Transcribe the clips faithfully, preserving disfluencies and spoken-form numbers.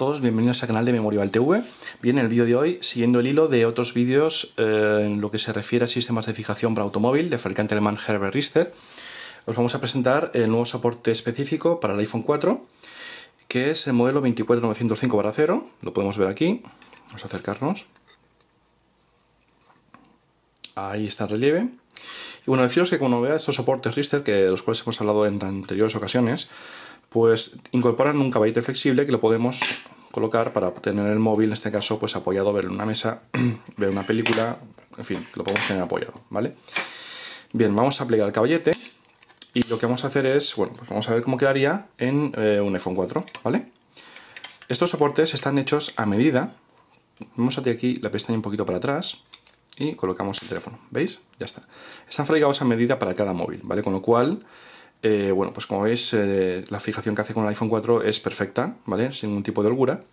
todos, bienvenidos al canal de Memorival T V. Bien, en el vídeo de hoy, siguiendo el hilo de otros vídeos eh, en lo que se refiere a sistemas de fijación para automóvil del fabricante alemán Herbert Richter, os vamos a presentar el nuevo soporte específico para el iPhone cuatro, que es el modelo veinticuatro novecientos cinco cero, lo podemos ver aquí, vamos a acercarnos, ahí está en relieve. Y bueno, deciros que como novedad estos soportes Richter, que de los cuales hemos hablado en anteriores ocasiones, pues incorporan un caballete flexible que lo podemos colocar para tener el móvil, en este caso, pues apoyado, ver una mesa, ver una película, en fin, lo podemos tener apoyado, ¿vale? Bien, vamos a plegar el caballete y lo que vamos a hacer es, bueno, pues vamos a ver cómo quedaría en eh, un iPhone cuatro, ¿vale? Estos soportes están hechos a medida. Vamos a tirar aquí la pestaña un poquito para atrás y colocamos el teléfono, ¿veis? Ya está. Están fabricados a medida para cada móvil, ¿vale? Con lo cual... Eh, bueno, pues como veis, eh, la fijación que hace con el iPhone cuatro es perfecta, ¿vale? Sin ningún tipo de holgura.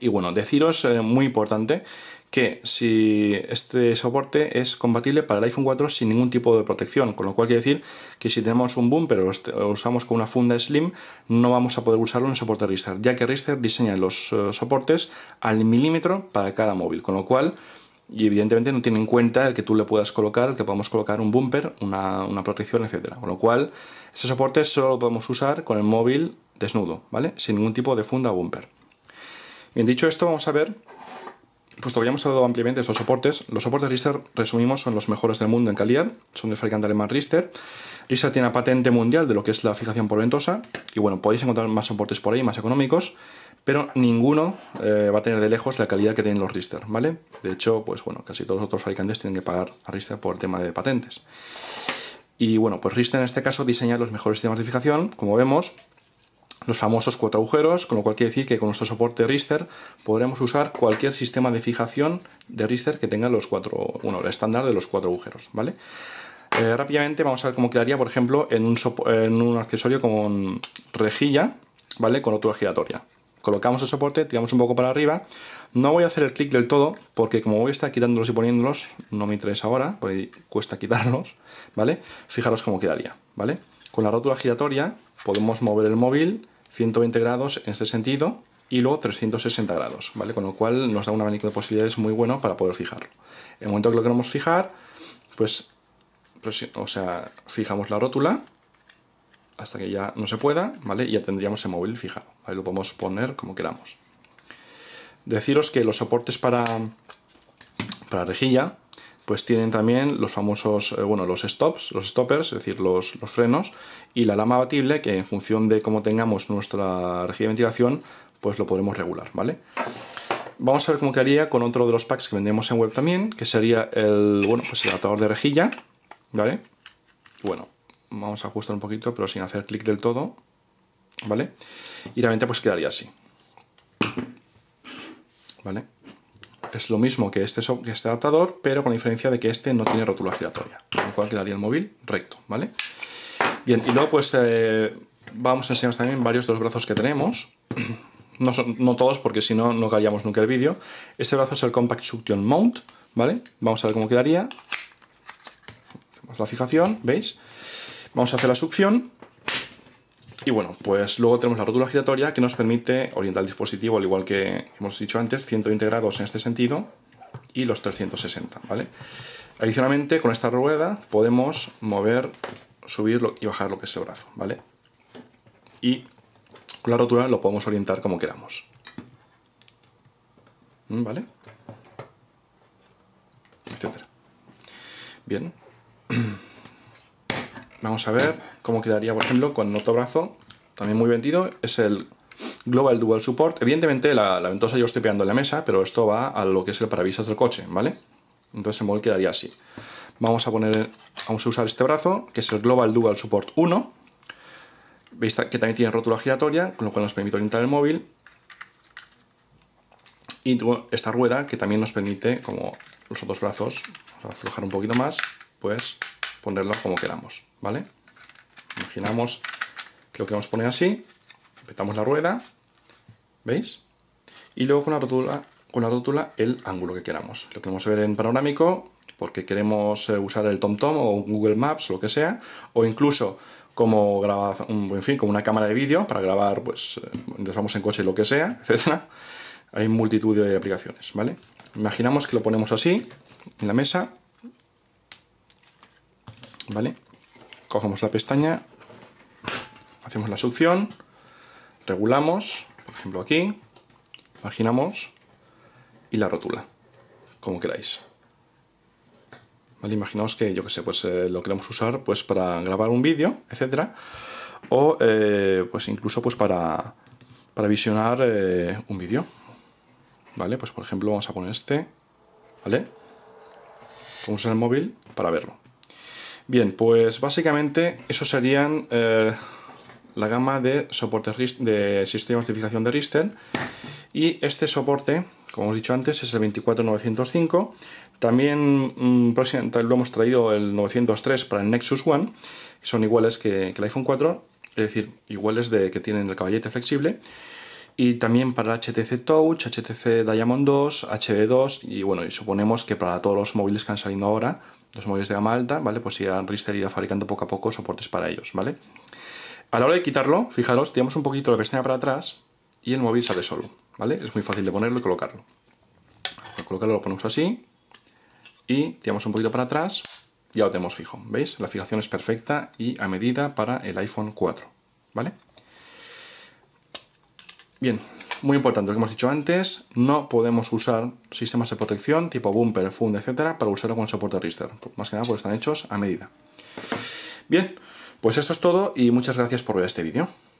Y bueno, deciros, eh, muy importante, que si este soporte es compatible para el iPhone cuatro sin ningún tipo de protección, con lo cual quiere decir que si tenemos un boom pero lo usamos con una funda slim, no vamos a poder usarlo en el soporte Richter, ya que Richter diseña los eh, soportes al milímetro para cada móvil, con lo cual... Y evidentemente no tiene en cuenta el que tú le puedas colocar, el que podamos colocar un bumper, una, una protección, etcétera. Con lo cual, ese soporte solo lo podemos usar con el móvil desnudo, ¿vale? Sin ningún tipo de funda o bumper. Bien, dicho esto, vamos a ver, puesto que ya hemos hablado ampliamente de estos soportes, los soportes Richter, resumimos, son los mejores del mundo en calidad, son del fabricante alemán Richter. Richter tiene la patente mundial de lo que es la fijación por ventosa, y bueno, podéis encontrar más soportes por ahí, más económicos, pero ninguno eh, va a tener de lejos la calidad que tienen los Richter, ¿vale? De hecho, pues bueno, casi todos los otros fabricantes tienen que pagar a Richter por el tema de patentes. Y bueno, pues Richter en este caso diseña los mejores sistemas de fijación, como vemos, los famosos cuatro agujeros, con lo cual quiere decir que con nuestro soporte Richter podremos usar cualquier sistema de fijación de Richter que tenga los cuatro, bueno, el estándar de los cuatro agujeros, ¿vale? Eh, rápidamente vamos a ver cómo quedaría, por ejemplo, en un, en un accesorio con rejilla, ¿vale? Con rotura giratoria. Colocamos el soporte, tiramos un poco para arriba. No voy a hacer el clic del todo, porque como voy a estar quitándolos y poniéndolos, no me interesa ahora, porque cuesta quitarlos, ¿vale? Fijaros cómo quedaría, ¿vale? Con la rótula giratoria podemos mover el móvil ciento veinte grados en este sentido y luego trescientos sesenta grados, ¿vale? Con lo cual nos da un abanico de posibilidades muy bueno para poder fijarlo. En el momento que lo queremos fijar, pues, o sea, fijamos la rótula hasta que ya no se pueda, ¿vale? Y ya tendríamos el móvil fijado, ¿vale? Lo podemos poner como queramos. Deciros que los soportes para, para rejilla, pues tienen también los famosos, eh, bueno, los stops, los stoppers, es decir, los, los frenos, y la lama abatible, que en función de cómo tengamos nuestra rejilla de ventilación, pues lo podremos regular, ¿vale? Vamos a ver cómo quedaría con otro de los packs que vendemos en web también, que sería el, bueno, pues el adaptador de rejilla, ¿vale? Bueno, vamos a ajustar un poquito, pero sin hacer clic del todo, ¿vale? Y realmente pues quedaría así, ¿vale? Es lo mismo que este, que este adaptador, pero con la diferencia de que este no tiene rótula giratoria, con lo cual quedaría el móvil recto, ¿vale? Bien, y luego pues eh, vamos a enseñaros también varios de los brazos que tenemos. No, son, no todos, porque si no, no callaríamos nunca el vídeo. Este brazo es el Compact Suction Mount, ¿vale? Vamos a ver cómo quedaría. Hacemos la fijación, ¿veis? Vamos a hacer la succión y bueno, pues luego tenemos la rótula giratoria que nos permite orientar el dispositivo, al igual que hemos dicho antes, ciento veinte grados en este sentido y los trescientos sesenta, ¿vale? Adicionalmente, con esta rueda podemos mover, subir y bajar lo que es el brazo, ¿vale? Y con la rótula lo podemos orientar como queramos, ¿vale? Etcétera. Bien. Vamos a ver cómo quedaría, por ejemplo, con otro brazo, también muy vendido, es el Global Dual Support. Evidentemente la, la ventosa yo estoy pegando en la mesa, pero esto va a lo que es el parabrisas del coche, ¿vale? Entonces el móvil quedaría así. Vamos a poner, vamos a usar este brazo, que es el Global Dual Support uno. Veis que también tiene rótula giratoria, con lo cual nos permite orientar el móvil. Y esta rueda, que también nos permite, como los otros brazos, vamos a aflojar un poquito más, pues ponerlo como queramos, ¿vale? Imaginamos que lo queremos poner así, apretamos la rueda, ¿veis? Y luego con la rótula, con la rótula el ángulo que queramos. Lo queremos ver en panorámico porque queremos usar el TomTom o Google Maps o lo que sea, o incluso cómo grabar un buen fin, como una cámara de vídeo para grabar, pues, mientras vamos en coche, lo que sea, etcétera. Hay multitud de aplicaciones, ¿vale? Imaginamos que lo ponemos así, en la mesa, ¿vale? Cogemos la pestaña, hacemos la succión, regulamos, por ejemplo aquí, imaginamos, y la rótula, como queráis. Vale, imaginaos que, yo que sé, pues eh, lo queremos usar pues para grabar un vídeo, etcétera, o eh, pues incluso pues para, para visionar eh, un vídeo. Vale, pues por ejemplo vamos a poner este, ¿vale? Vamos a usar el móvil para verlo. Bien, pues básicamente esos serían eh, la gama de soportes de sistemas de fijación de Richter, y este soporte, como os he dicho antes, es el veinticuatro novecientos cinco. También mmm, lo hemos traído el novecientos tres para el Nexus One. Son iguales que, que el iPhone cuatro, es decir, iguales de que tienen el caballete flexible. Y también para H T C Touch, H T C Diamond dos, H D dos, y bueno, y suponemos que para todos los móviles que han salido ahora, los móviles de gama alta, ¿vale? Pues ya Richter irá fabricando poco a poco soportes para ellos, ¿vale? A la hora de quitarlo, fijaros, tiramos un poquito la pestaña para atrás y el móvil sale solo, ¿vale? Es muy fácil de ponerlo y colocarlo. Para colocarlo lo ponemos así y tiramos un poquito para atrás y ya lo tenemos fijo, ¿veis? La fijación es perfecta y a medida para el iPhone cuatro, ¿vale? Bien, muy importante lo que hemos dicho antes, no podemos usar sistemas de protección tipo bumper, fund, etcétera, para usarlo con soporte Richter, más que nada porque están hechos a medida. Bien, pues esto es todo y muchas gracias por ver este vídeo.